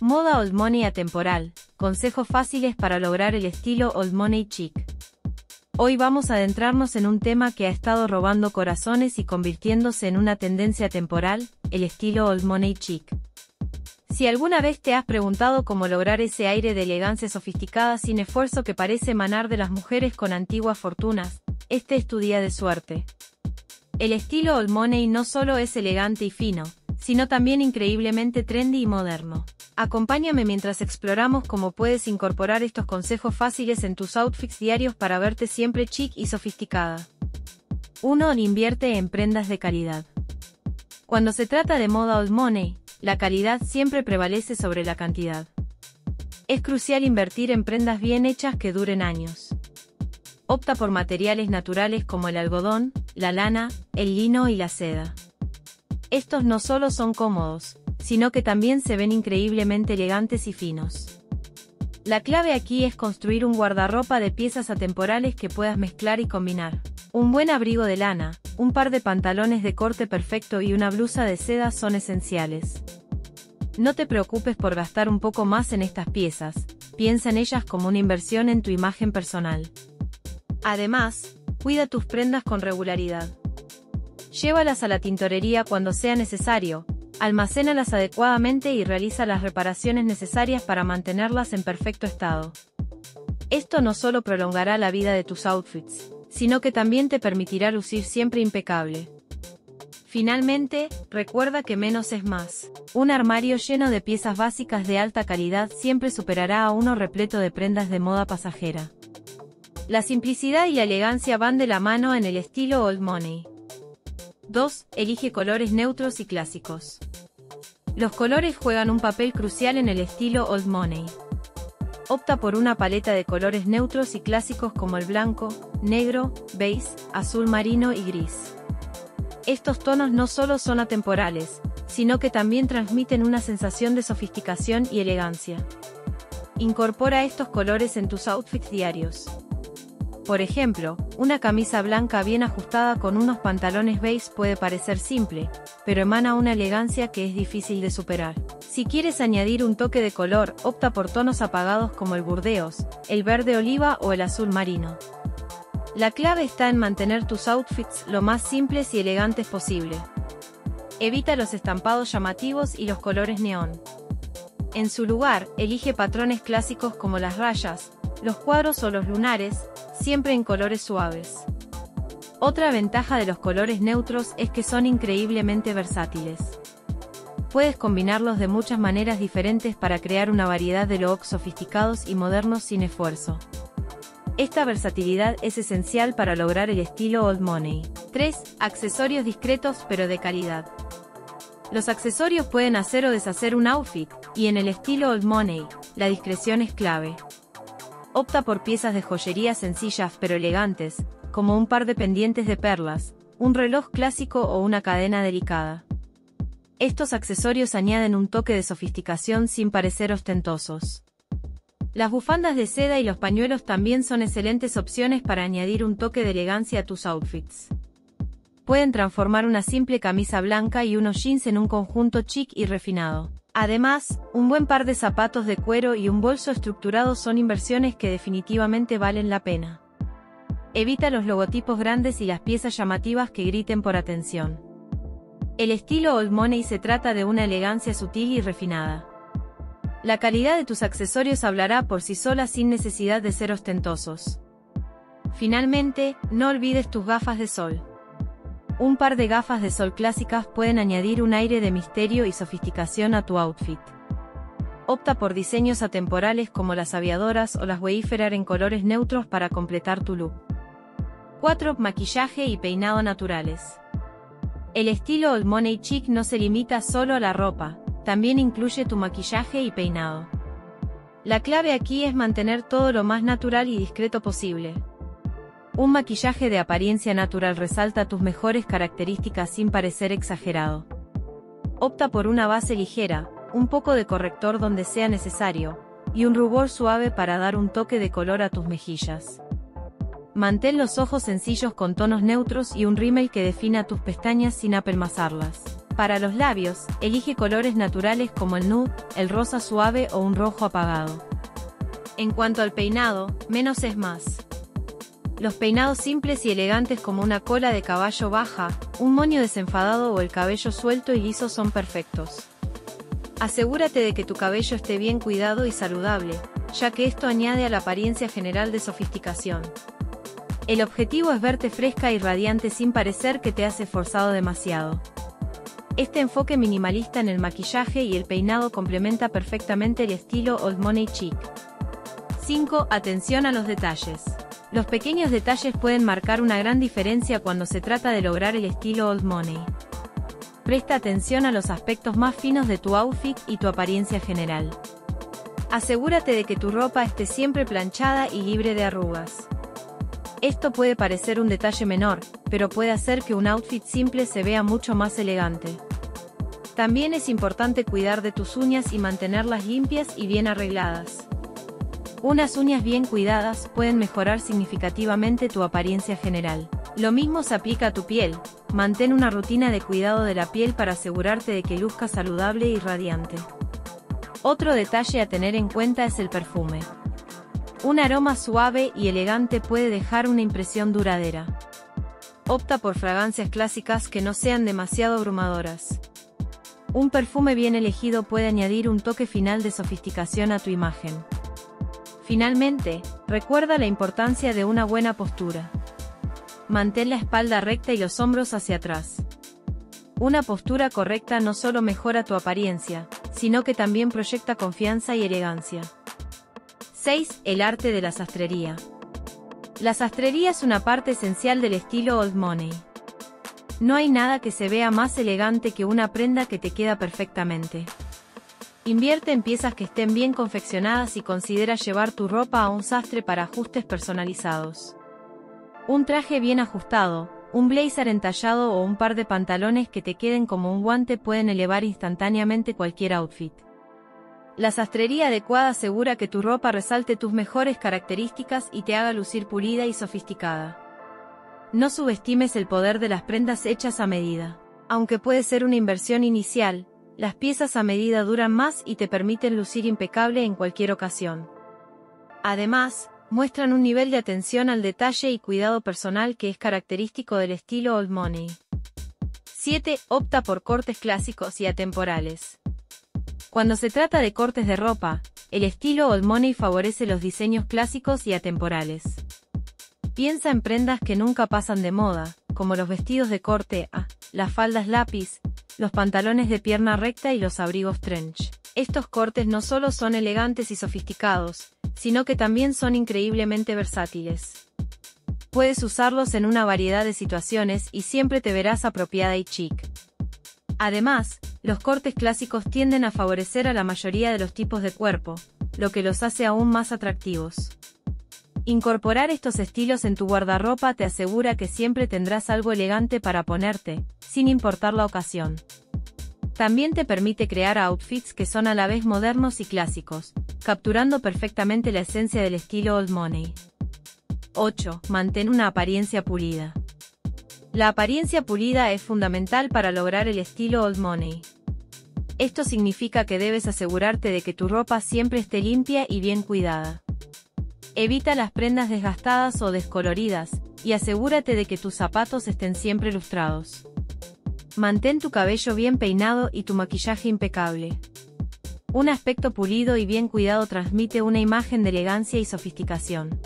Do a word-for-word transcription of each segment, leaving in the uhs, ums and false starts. Moda Old Money Atemporal, consejos fáciles para lograr el estilo Old Money Chic. Hoy vamos a adentrarnos en un tema que ha estado robando corazones y convirtiéndose en una tendencia atemporal, el estilo Old Money Chic. Si alguna vez te has preguntado cómo lograr ese aire de elegancia sofisticada sin esfuerzo que parece emanar de las mujeres con antiguas fortunas, este es tu día de suerte. El estilo Old Money no solo es elegante y fino, sino también increíblemente trendy y moderno. Acompáñame mientras exploramos cómo puedes incorporar estos consejos fáciles en tus outfits diarios para verte siempre chic y sofisticada. uno. Invierte en prendas de calidad. Cuando se trata de moda Old Money, la calidad siempre prevalece sobre la cantidad. Es crucial invertir en prendas bien hechas que duren años. Opta por materiales naturales como el algodón, la lana, el lino y la seda. Estos no solo son cómodos, sino que también se ven increíblemente elegantes y finos. La clave aquí es construir un guardarropa de piezas atemporales que puedas mezclar y combinar. Un buen abrigo de lana, un par de pantalones de corte perfecto y una blusa de seda son esenciales. No te preocupes por gastar un poco más en estas piezas, piensa en ellas como una inversión en tu imagen personal. Además, cuida tus prendas con regularidad. Llévalas a la tintorería cuando sea necesario, almacénalas adecuadamente y realiza las reparaciones necesarias para mantenerlas en perfecto estado. Esto no solo prolongará la vida de tus outfits, sino que también te permitirá lucir siempre impecable. Finalmente, recuerda que menos es más. Un armario lleno de piezas básicas de alta calidad siempre superará a uno repleto de prendas de moda pasajera. La simplicidad y la elegancia van de la mano en el estilo Old Money. dos. Elige colores neutros y clásicos. Los colores juegan un papel crucial en el estilo Old Money. Opta por una paleta de colores neutros y clásicos como el blanco, negro, beige, azul marino y gris. Estos tonos no solo son atemporales, sino que también transmiten una sensación de sofisticación y elegancia. Incorpora estos colores en tus outfits diarios. Por ejemplo, una camisa blanca bien ajustada con unos pantalones beige puede parecer simple, pero emana una elegancia que es difícil de superar. Si quieres añadir un toque de color, opta por tonos apagados como el burdeos, el verde oliva o el azul marino. La clave está en mantener tus outfits lo más simples y elegantes posible. Evita los estampados llamativos y los colores neón. En su lugar, elige patrones clásicos como las rayas, los cuadros o los lunares, siempre en colores suaves. Otra ventaja de los colores neutros es que son increíblemente versátiles. Puedes combinarlos de muchas maneras diferentes para crear una variedad de looks sofisticados y modernos sin esfuerzo. Esta versatilidad es esencial para lograr el estilo Old Money. tres. Accesorios discretos pero de calidad. Los accesorios pueden hacer o deshacer un outfit, y en el estilo Old Money, la discreción es clave. Opta por piezas de joyería sencillas pero elegantes, como un par de pendientes de perlas, un reloj clásico o una cadena delicada. Estos accesorios añaden un toque de sofisticación sin parecer ostentosos. Las bufandas de seda y los pañuelos también son excelentes opciones para añadir un toque de elegancia a tus outfits. Pueden transformar una simple camisa blanca y unos jeans en un conjunto chic y refinado. Además, un buen par de zapatos de cuero y un bolso estructurado son inversiones que definitivamente valen la pena. Evita los logotipos grandes y las piezas llamativas que griten por atención. El estilo Old Money se trata de una elegancia sutil y refinada. La calidad de tus accesorios hablará por sí sola sin necesidad de ser ostentosos. Finalmente, no olvides tus gafas de sol. Un par de gafas de sol clásicas pueden añadir un aire de misterio y sofisticación a tu outfit. Opta por diseños atemporales como las aviadoras o las Wayfarer en colores neutros para completar tu look. cuatro. Maquillaje y peinado naturales. El estilo Old Money Chic no se limita solo a la ropa, también incluye tu maquillaje y peinado. La clave aquí es mantener todo lo más natural y discreto posible. Un maquillaje de apariencia natural resalta tus mejores características sin parecer exagerado. Opta por una base ligera, un poco de corrector donde sea necesario, y un rubor suave para dar un toque de color a tus mejillas. Mantén los ojos sencillos con tonos neutros y un rímel que defina tus pestañas sin apelmazarlas. Para los labios, elige colores naturales como el nude, el rosa suave o un rojo apagado. En cuanto al peinado, menos es más. Los peinados simples y elegantes como una cola de caballo baja, un moño desenfadado o el cabello suelto y liso son perfectos. Asegúrate de que tu cabello esté bien cuidado y saludable, ya que esto añade a la apariencia general de sofisticación. El objetivo es verte fresca y radiante sin parecer que te has esforzado demasiado. Este enfoque minimalista en el maquillaje y el peinado complementa perfectamente el estilo Old Money Chic. cinco. Atención a los detalles. Los pequeños detalles pueden marcar una gran diferencia cuando se trata de lograr el estilo Old Money. Presta atención a los aspectos más finos de tu outfit y tu apariencia general. Asegúrate de que tu ropa esté siempre planchada y libre de arrugas. Esto puede parecer un detalle menor, pero puede hacer que un outfit simple se vea mucho más elegante. También es importante cuidar de tus uñas y mantenerlas limpias y bien arregladas. Unas uñas bien cuidadas pueden mejorar significativamente tu apariencia general. Lo mismo se aplica a tu piel. Mantén una rutina de cuidado de la piel para asegurarte de que luzca saludable y radiante. Otro detalle a tener en cuenta es el perfume. Un aroma suave y elegante puede dejar una impresión duradera. Opta por fragancias clásicas que no sean demasiado abrumadoras. Un perfume bien elegido puede añadir un toque final de sofisticación a tu imagen. Finalmente, recuerda la importancia de una buena postura. Mantén la espalda recta y los hombros hacia atrás. Una postura correcta no solo mejora tu apariencia, sino que también proyecta confianza y elegancia. seis. El arte de la sastrería. La sastrería es una parte esencial del estilo Old Money. No hay nada que se vea más elegante que una prenda que te queda perfectamente. Invierte en piezas que estén bien confeccionadas y considera llevar tu ropa a un sastre para ajustes personalizados. Un traje bien ajustado, un blazer entallado o un par de pantalones que te queden como un guante pueden elevar instantáneamente cualquier outfit. La sastrería adecuada asegura que tu ropa resalte tus mejores características y te haga lucir pulida y sofisticada. No subestimes el poder de las prendas hechas a medida. Aunque puede ser una inversión inicial, las piezas a medida duran más y te permiten lucir impecable en cualquier ocasión. Además, muestran un nivel de atención al detalle y cuidado personal que es característico del estilo Old Money. siete. Opta por cortes clásicos y atemporales. Cuando se trata de cortes de ropa, el estilo Old Money favorece los diseños clásicos y atemporales. Piensa en prendas que nunca pasan de moda, como los vestidos de corte A, las faldas lápiz, los pantalones de pierna recta y los abrigos trench. Estos cortes no solo son elegantes y sofisticados, sino que también son increíblemente versátiles. Puedes usarlos en una variedad de situaciones y siempre te verás apropiada y chic. Además, los cortes clásicos tienden a favorecer a la mayoría de los tipos de cuerpo, lo que los hace aún más atractivos. Incorporar estos estilos en tu guardarropa te asegura que siempre tendrás algo elegante para ponerte, sin importar la ocasión. También te permite crear outfits que son a la vez modernos y clásicos, capturando perfectamente la esencia del estilo Old Money. ocho. Mantén una apariencia pulida. La apariencia pulida es fundamental para lograr el estilo Old Money. Esto significa que debes asegurarte de que tu ropa siempre esté limpia y bien cuidada. Evita las prendas desgastadas o descoloridas, y asegúrate de que tus zapatos estén siempre lustrados. Mantén tu cabello bien peinado y tu maquillaje impecable. Un aspecto pulido y bien cuidado transmite una imagen de elegancia y sofisticación.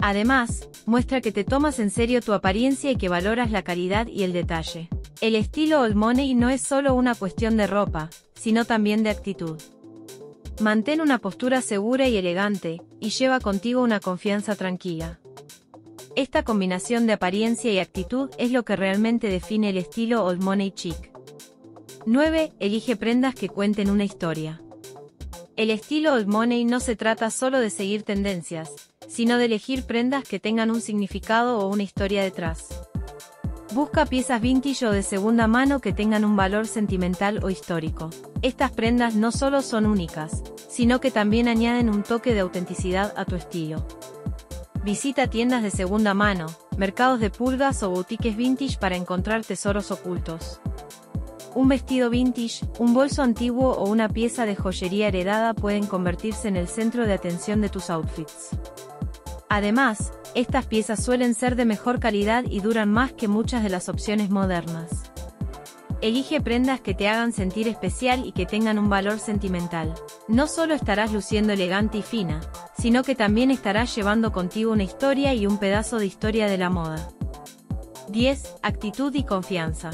Además, muestra que te tomas en serio tu apariencia y que valoras la calidad y el detalle. El estilo Old Money no es solo una cuestión de ropa, sino también de actitud. Mantén una postura segura y elegante, y lleva contigo una confianza tranquila. Esta combinación de apariencia y actitud es lo que realmente define el estilo Old Money Chic. nueve. Elige prendas que cuenten una historia. El estilo Old Money no se trata solo de seguir tendencias, sino de elegir prendas que tengan un significado o una historia detrás. Busca piezas vintage o de segunda mano que tengan un valor sentimental o histórico. Estas prendas no solo son únicas, sino que también añaden un toque de autenticidad a tu estilo. Visita tiendas de segunda mano, mercados de pulgas o boutiques vintage para encontrar tesoros ocultos. Un vestido vintage, un bolso antiguo o una pieza de joyería heredada pueden convertirse en el centro de atención de tus outfits. Además, estas piezas suelen ser de mejor calidad y duran más que muchas de las opciones modernas. Elige prendas que te hagan sentir especial y que tengan un valor sentimental. No solo estarás luciendo elegante y fina, sino que también estarás llevando contigo una historia y un pedazo de historia de la moda. diez. Actitud y confianza.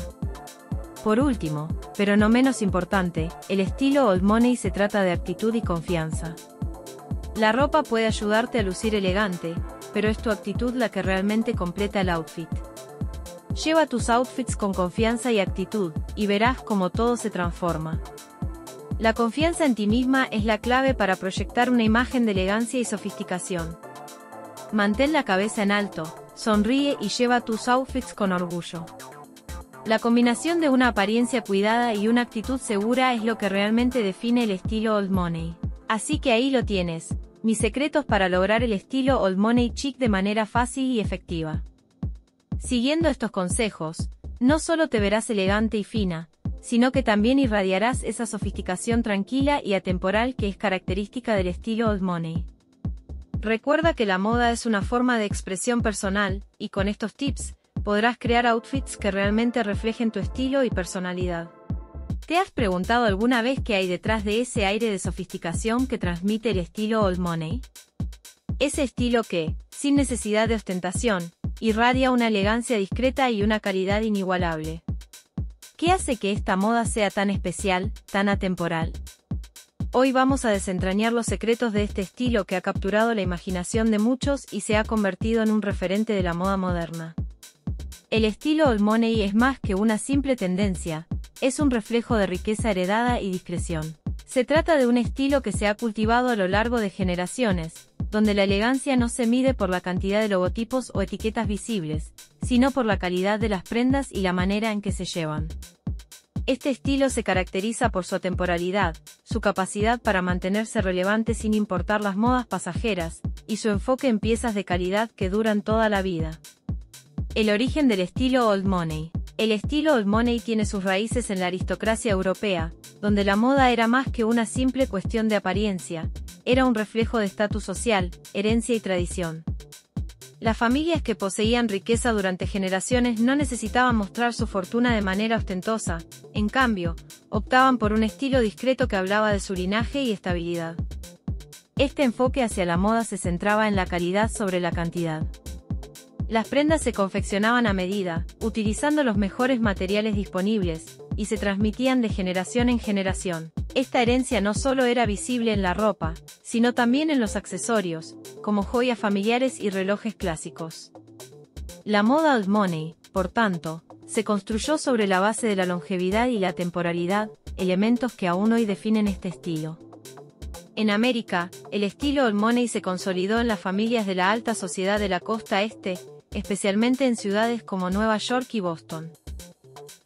Por último, pero no menos importante, el estilo Old Money se trata de actitud y confianza. La ropa puede ayudarte a lucir elegante, pero es tu actitud la que realmente completa el outfit. Lleva tus outfits con confianza y actitud, y verás cómo todo se transforma. La confianza en ti misma es la clave para proyectar una imagen de elegancia y sofisticación. Mantén la cabeza en alto, sonríe y lleva tus outfits con orgullo. La combinación de una apariencia cuidada y una actitud segura es lo que realmente define el estilo Old Money. Así que ahí lo tienes, mis secretos para lograr el estilo Old Money chic de manera fácil y efectiva. Siguiendo estos consejos, no solo te verás elegante y fina, sino que también irradiarás esa sofisticación tranquila y atemporal que es característica del estilo Old Money. Recuerda que la moda es una forma de expresión personal, y con estos tips, podrás crear outfits que realmente reflejen tu estilo y personalidad. ¿Te has preguntado alguna vez qué hay detrás de ese aire de sofisticación que transmite el estilo Old Money? Ese estilo que, sin necesidad de ostentación, irradia una elegancia discreta y una calidad inigualable. ¿Qué hace que esta moda sea tan especial, tan atemporal? Hoy vamos a desentrañar los secretos de este estilo que ha capturado la imaginación de muchos y se ha convertido en un referente de la moda moderna. El estilo Old Money es más que una simple tendencia, es un reflejo de riqueza heredada y discreción. Se trata de un estilo que se ha cultivado a lo largo de generaciones, donde la elegancia no se mide por la cantidad de logotipos o etiquetas visibles, sino por la calidad de las prendas y la manera en que se llevan. Este estilo se caracteriza por su atemporalidad, su capacidad para mantenerse relevante sin importar las modas pasajeras, y su enfoque en piezas de calidad que duran toda la vida. El origen del estilo Old Money. El estilo Old Money tiene sus raíces en la aristocracia europea, donde la moda era más que una simple cuestión de apariencia, era un reflejo de estatus social, herencia y tradición. Las familias que poseían riqueza durante generaciones no necesitaban mostrar su fortuna de manera ostentosa, en cambio, optaban por un estilo discreto que hablaba de su linaje y estabilidad. Este enfoque hacia la moda se centraba en la calidad sobre la cantidad. Las prendas se confeccionaban a medida, utilizando los mejores materiales disponibles, y se transmitían de generación en generación. Esta herencia no solo era visible en la ropa, sino también en los accesorios, como joyas familiares y relojes clásicos. La moda Old Money, por tanto, se construyó sobre la base de la longevidad y la temporalidad, elementos que aún hoy definen este estilo. En América, el estilo Old Money se consolidó en las familias de la alta sociedad de la costa este, especialmente en ciudades como Nueva York y Boston.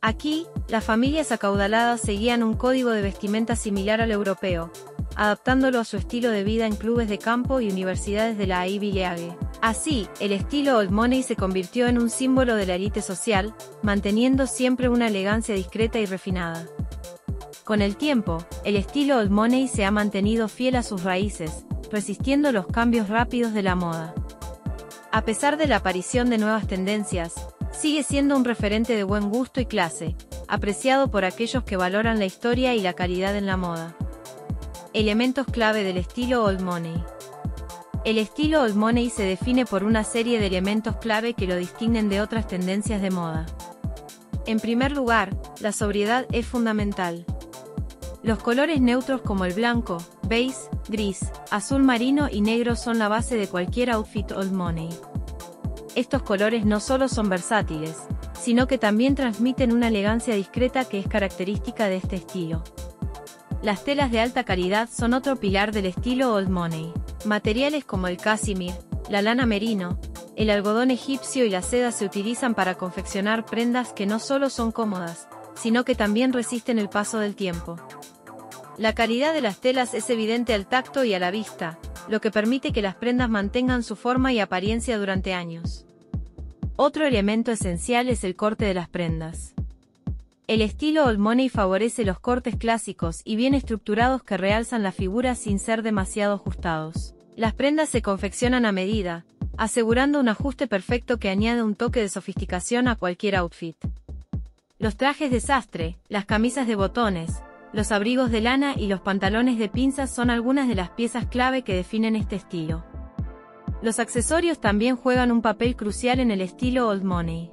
Aquí, las familias acaudaladas seguían un código de vestimenta similar al europeo, adaptándolo a su estilo de vida en clubes de campo y universidades de la Ivy League. Así, el estilo Old Money se convirtió en un símbolo de la élite social, manteniendo siempre una elegancia discreta y refinada. Con el tiempo, el estilo Old Money se ha mantenido fiel a sus raíces, resistiendo los cambios rápidos de la moda. A pesar de la aparición de nuevas tendencias, sigue siendo un referente de buen gusto y clase, apreciado por aquellos que valoran la historia y la calidad en la moda. Elementos clave del estilo Old Money. El estilo Old Money se define por una serie de elementos clave que lo distinguen de otras tendencias de moda. En primer lugar, la sobriedad es fundamental. Los colores neutros como el blanco, beige, gris, azul marino y negro son la base de cualquier outfit Old Money. Estos colores no solo son versátiles, sino que también transmiten una elegancia discreta que es característica de este estilo. Las telas de alta calidad son otro pilar del estilo Old Money. Materiales como el casimir, la lana merino, el algodón egipcio y la seda se utilizan para confeccionar prendas que no solo son cómodas, sino que también resisten el paso del tiempo. La calidad de las telas es evidente al tacto y a la vista, lo que permite que las prendas mantengan su forma y apariencia durante años. Otro elemento esencial es el corte de las prendas. El estilo Old Money favorece los cortes clásicos y bien estructurados que realzan la figura sin ser demasiado ajustados. Las prendas se confeccionan a medida, asegurando un ajuste perfecto que añade un toque de sofisticación a cualquier outfit. Los trajes de sastre, las camisas de botones, los abrigos de lana y los pantalones de pinzas son algunas de las piezas clave que definen este estilo. Los accesorios también juegan un papel crucial en el estilo Old Money.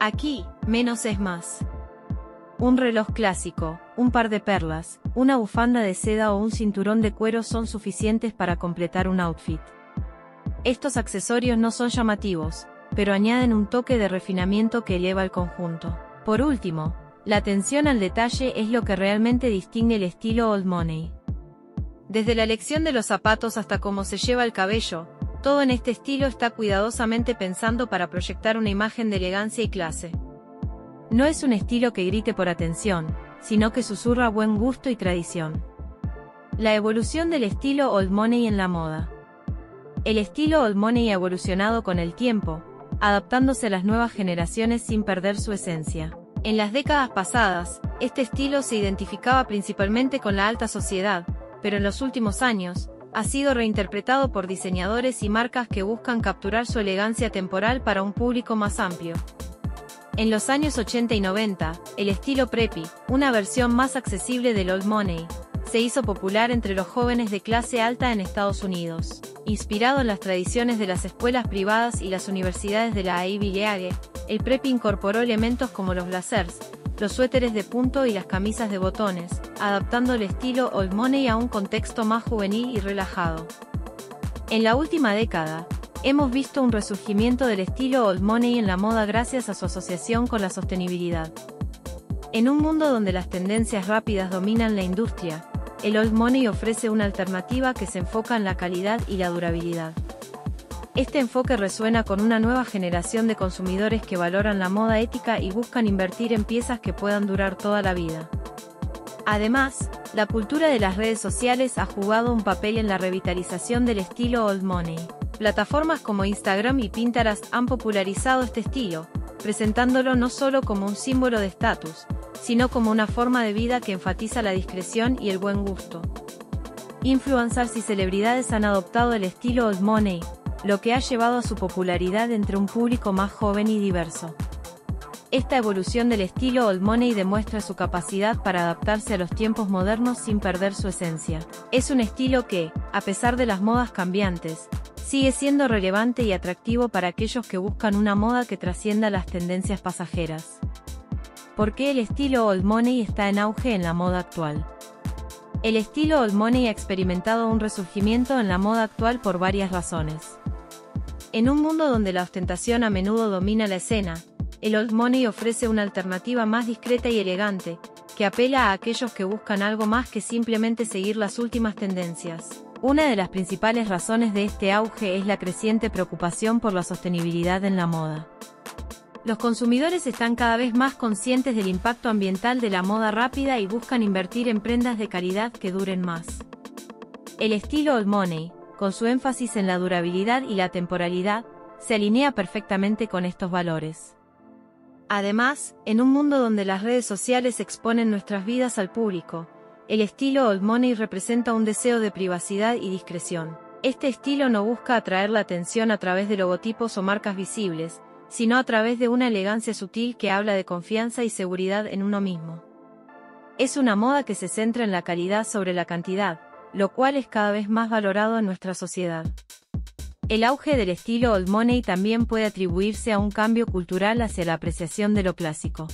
Aquí, menos es más. Un reloj clásico, un par de perlas, una bufanda de seda o un cinturón de cuero son suficientes para completar un outfit. Estos accesorios no son llamativos, pero añaden un toque de refinamiento que eleva el conjunto. Por último, la atención al detalle es lo que realmente distingue el estilo Old Money. Desde la elección de los zapatos hasta cómo se lleva el cabello, todo en este estilo está cuidadosamente pensando para proyectar una imagen de elegancia y clase. No es un estilo que grite por atención, sino que susurra buen gusto y tradición. La evolución del estilo Old Money en la moda. El estilo Old Money ha evolucionado con el tiempo, adaptándose a las nuevas generaciones sin perder su esencia. En las décadas pasadas, este estilo se identificaba principalmente con la alta sociedad, pero en los últimos años, ha sido reinterpretado por diseñadores y marcas que buscan capturar su elegancia temporal para un público más amplio. En los años ochenta y noventa, el estilo preppy, una versión más accesible del Old Money, se hizo popular entre los jóvenes de clase alta en Estados Unidos. Inspirado en las tradiciones de las escuelas privadas y las universidades de la Ivy League, el preppy incorporó elementos como los blazers, los suéteres de punto y las camisas de botones, adaptando el estilo Old Money a un contexto más juvenil y relajado. En la última década, hemos visto un resurgimiento del estilo Old Money en la moda gracias a su asociación con la sostenibilidad. En un mundo donde las tendencias rápidas dominan la industria, el Old Money ofrece una alternativa que se enfoca en la calidad y la durabilidad. Este enfoque resuena con una nueva generación de consumidores que valoran la moda ética y buscan invertir en piezas que puedan durar toda la vida. Además, la cultura de las redes sociales ha jugado un papel en la revitalización del estilo Old Money. Plataformas como Instagram y Pinterest han popularizado este estilo, presentándolo no solo como un símbolo de estatus, sino como una forma de vida que enfatiza la discreción y el buen gusto. Influencers y celebridades han adoptado el estilo Old Money, lo que ha llevado a su popularidad entre un público más joven y diverso. Esta evolución del estilo Old Money demuestra su capacidad para adaptarse a los tiempos modernos sin perder su esencia. Es un estilo que, a pesar de las modas cambiantes, sigue siendo relevante y atractivo para aquellos que buscan una moda que trascienda las tendencias pasajeras. ¿Por qué el estilo Old Money está en auge en la moda actual? El estilo Old Money ha experimentado un resurgimiento en la moda actual por varias razones. En un mundo donde la ostentación a menudo domina la escena, el Old Money ofrece una alternativa más discreta y elegante, que apela a aquellos que buscan algo más que simplemente seguir las últimas tendencias. Una de las principales razones de este auge es la creciente preocupación por la sostenibilidad en la moda. Los consumidores están cada vez más conscientes del impacto ambiental de la moda rápida y buscan invertir en prendas de calidad que duren más. El estilo Old Money, con su énfasis en la durabilidad y la temporalidad, se alinea perfectamente con estos valores. Además, en un mundo donde las redes sociales exponen nuestras vidas al público, el estilo Old Money representa un deseo de privacidad y discreción. Este estilo no busca atraer la atención a través de logotipos o marcas visibles, sino a través de una elegancia sutil que habla de confianza y seguridad en uno mismo. Es una moda que se centra en la calidad sobre la cantidad, lo cual es cada vez más valorado en nuestra sociedad. El auge del estilo Old Money también puede atribuirse a un cambio cultural hacia la apreciación de lo clásico.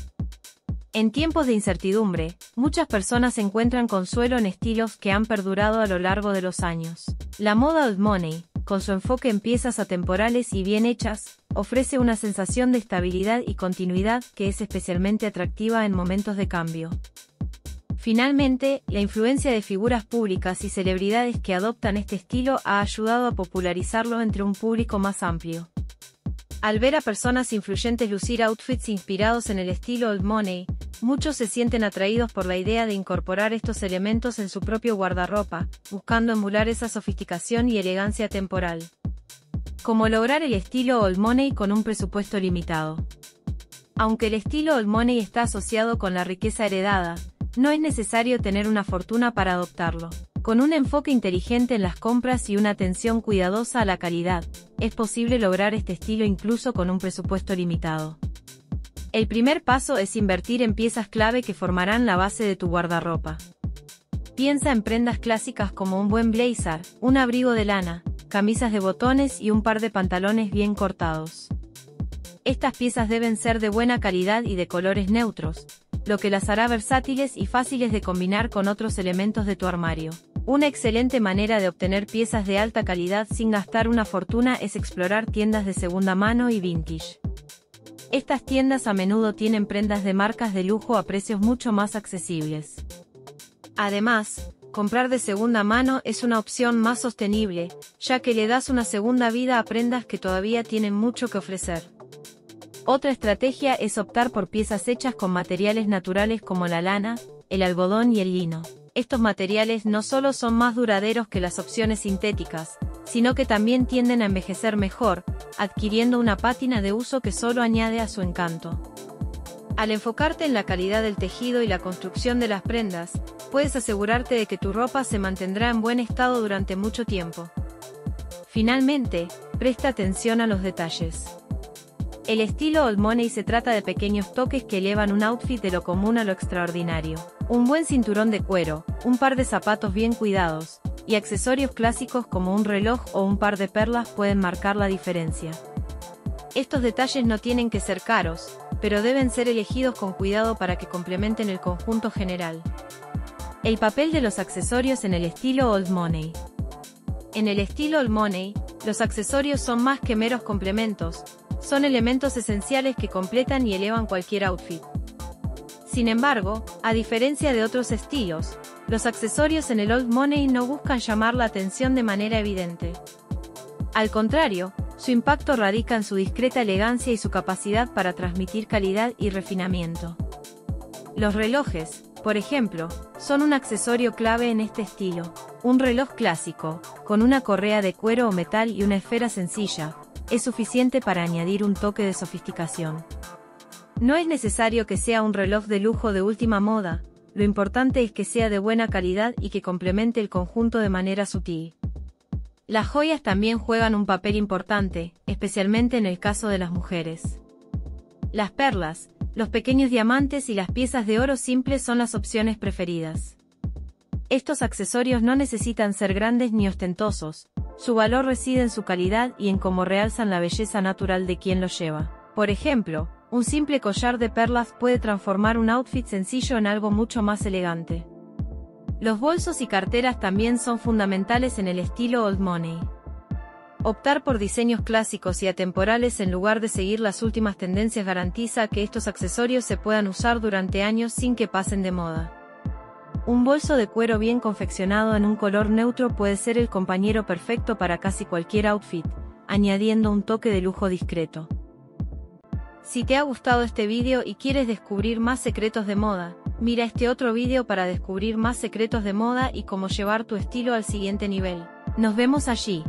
En tiempos de incertidumbre, muchas personas encuentran consuelo en estilos que han perdurado a lo largo de los años. La moda Old Money, con su enfoque en piezas atemporales y bien hechas, ofrece una sensación de estabilidad y continuidad que es especialmente atractiva en momentos de cambio. Finalmente, la influencia de figuras públicas y celebridades que adoptan este estilo ha ayudado a popularizarlo entre un público más amplio. Al ver a personas influyentes lucir outfits inspirados en el estilo Old Money, muchos se sienten atraídos por la idea de incorporar estos elementos en su propio guardarropa, buscando emular esa sofisticación y elegancia temporal. ¿Cómo lograr el estilo Old Money con un presupuesto limitado? Aunque el estilo Old Money está asociado con la riqueza heredada, no es necesario tener una fortuna para adoptarlo. Con un enfoque inteligente en las compras y una atención cuidadosa a la calidad, es posible lograr este estilo incluso con un presupuesto limitado. El primer paso es invertir en piezas clave que formarán la base de tu guardarropa. Piensa en prendas clásicas como un buen blazer, un abrigo de lana, camisas de botones y un par de pantalones bien cortados. Estas piezas deben ser de buena calidad y de colores neutros, lo que las hará versátiles y fáciles de combinar con otros elementos de tu armario. Una excelente manera de obtener piezas de alta calidad sin gastar una fortuna es explorar tiendas de segunda mano y vintage. Estas tiendas a menudo tienen prendas de marcas de lujo a precios mucho más accesibles. Además, comprar de segunda mano es una opción más sostenible, ya que le das una segunda vida a prendas que todavía tienen mucho que ofrecer. Otra estrategia es optar por piezas hechas con materiales naturales como la lana, el algodón y el lino. Estos materiales no solo son más duraderos que las opciones sintéticas, sino que también tienden a envejecer mejor, adquiriendo una pátina de uso que solo añade a su encanto. Al enfocarte en la calidad del tejido y la construcción de las prendas, puedes asegurarte de que tu ropa se mantendrá en buen estado durante mucho tiempo. Finalmente, presta atención a los detalles. El estilo Old Money se trata de pequeños toques que elevan un outfit de lo común a lo extraordinario. Un buen cinturón de cuero, un par de zapatos bien cuidados, y accesorios clásicos como un reloj o un par de perlas pueden marcar la diferencia. Estos detalles no tienen que ser caros, pero deben ser elegidos con cuidado para que complementen el conjunto general. El papel de los accesorios en el estilo Old Money. En el estilo Old Money, los accesorios son más que meros complementos, son elementos esenciales que completan y elevan cualquier outfit. Sin embargo, a diferencia de otros estilos, los accesorios en el Old Money no buscan llamar la atención de manera evidente. Al contrario, su impacto radica en su discreta elegancia y su capacidad para transmitir calidad y refinamiento. Los relojes, por ejemplo, son un accesorio clave en este estilo. Un reloj clásico, con una correa de cuero o metal y una esfera sencilla, es suficiente para añadir un toque de sofisticación. No es necesario que sea un reloj de lujo de última moda, lo importante es que sea de buena calidad y que complemente el conjunto de manera sutil. Las joyas también juegan un papel importante, especialmente en el caso de las mujeres. Las perlas, los pequeños diamantes y las piezas de oro simples son las opciones preferidas. Estos accesorios no necesitan ser grandes ni ostentosos, su valor reside en su calidad y en cómo realzan la belleza natural de quien los lleva. Por ejemplo, un simple collar de perlas puede transformar un outfit sencillo en algo mucho más elegante. Los bolsos y carteras también son fundamentales en el estilo Old Money. Optar por diseños clásicos y atemporales en lugar de seguir las últimas tendencias garantiza que estos accesorios se puedan usar durante años sin que pasen de moda. Un bolso de cuero bien confeccionado en un color neutro puede ser el compañero perfecto para casi cualquier outfit, añadiendo un toque de lujo discreto. Si te ha gustado este vídeo y quieres descubrir más secretos de moda, mira este otro vídeo para descubrir más secretos de moda y cómo llevar tu estilo al siguiente nivel. Nos vemos allí.